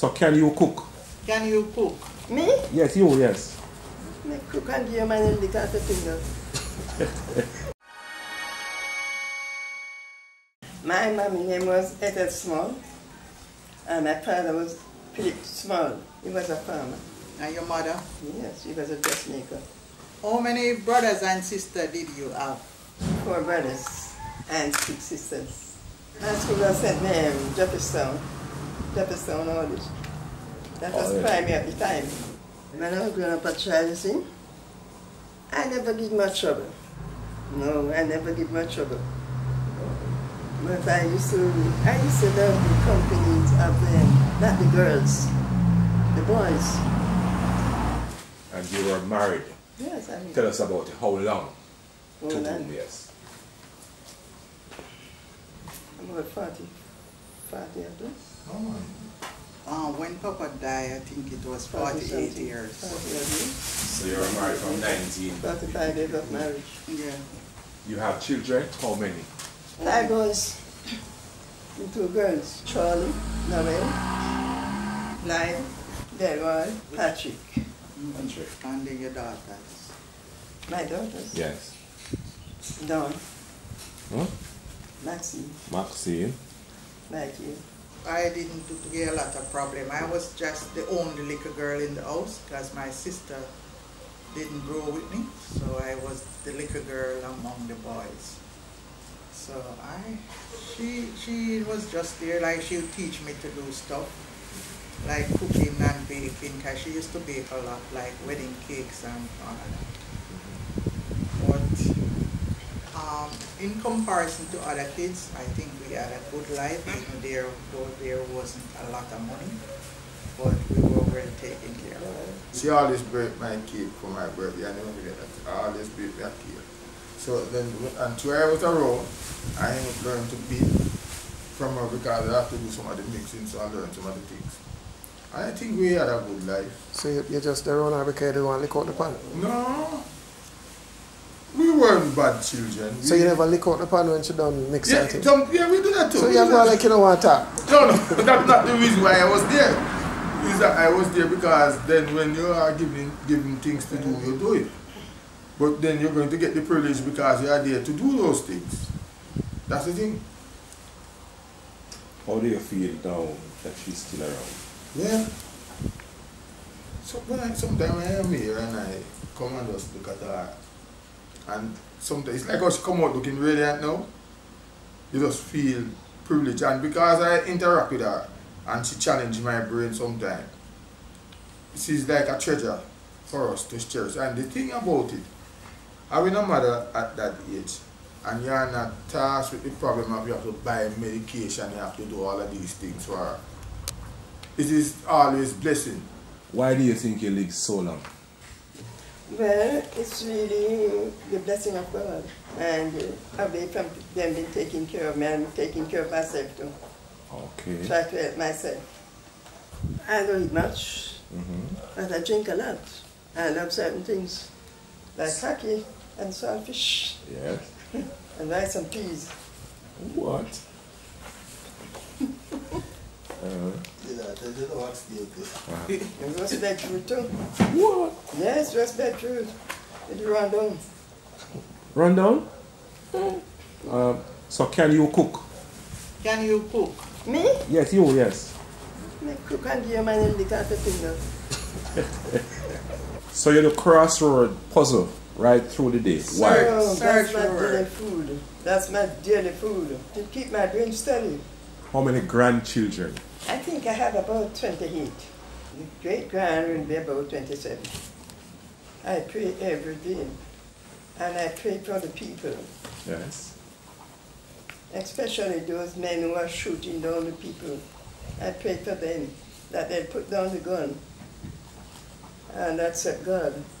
So can you cook? Can you cook? Me? Yes, you, yes. I cook and give my little finger. My mommy name was Ethel Small, and my father was Philip Small. He was a farmer. And your mother? Yes, she was a dressmaker. How many brothers and sisters did you have? 4 brothers and 6 sisters. My school was sent name Jefferson Knowledge. That was primary at the time. When I was growing up at Charlie, I never give much trouble. No, I never give much trouble. But I used to love the company of them, not the girls, the boys. And you were married. Yes, I mean. Tell us about it. How long? Well, 2 years. I'm about 40 I think. Oh. When Papa died, I think it was 48 years. So you were married from 19? 35 years of marriage. Yeah. You have children? How many? 5 boys, 2 girls. Charlie, Noelle, Lyle, Deborah, Patrick. Patrick. And your daughters. My daughters? Yes. Dawn. Huh? Maxine. Maxine. Maggie. I didn't get a lot of problem. I was just the only little girl in the house because my sister didn't grow with me. So I was the little girl among the boys. So she was just there, like she would teach me to do stuff. Like cooking and baking, because she used to bake a lot, like wedding cakes and all of that. But in comparison to other kids, I think we had a good life, even though there wasn't a lot of money, but we were well taken care of. She always baked my cake for my birthday. I never forget that. I always baked that cake. So then, and 2 hours ago, I learned to bake from her because I have to do some of the mixing, so I learned some of the things. I think we had a good life. So you just around and because you want to lick out the pan? No. We weren't bad children. So you never lick out the pan when she done mix something? Yeah, we do that too. So you have to like you don't want to talk? No, that's not the reason why I was there. Is that I was there because then when you are giving things to do, you do it. But then you're going to get the privilege because you are there to do those things. That's the thing. How do you feel now that she's still around? Yeah. So sometimes I am here and I come and just look at her. And sometimes it's like how she come out looking radiant now. You just feel privileged. And because I interact with her and she challenges my brain sometimes, she's like a treasure for us to cherish. And the thing about it, having a mother at that age, and you are not tasked with the problem of you have to buy medication, you have to do all of these things for her. It is always blessing. Why do you think you live so long? Well, it's really the blessing of God. And away from them being taking care of me, I'm taking care of myself too. Okay. Try to help myself. I don't eat much, but I drink a lot. I love certain things, like hockey and saltfish. Yes. And rice and peas. What? They don't want to eat this. And roast beetroot too. What? Yes, roast beetroot. It will run down. Run down? So can you cook? Can you cook? Me? Yes, you, yes. I cook and give my little finger. So you're the crossroad puzzle right through the day. Why? So, that's my daily food. That's my daily food. To keep my brain steady. How many grandchildren? I think I have about 28. The great-grand will be about 27. I pray every day. And I pray for the people. Yes. Especially those men who are shooting down the people. I pray for them that they'll put down the gun. And that's it, God.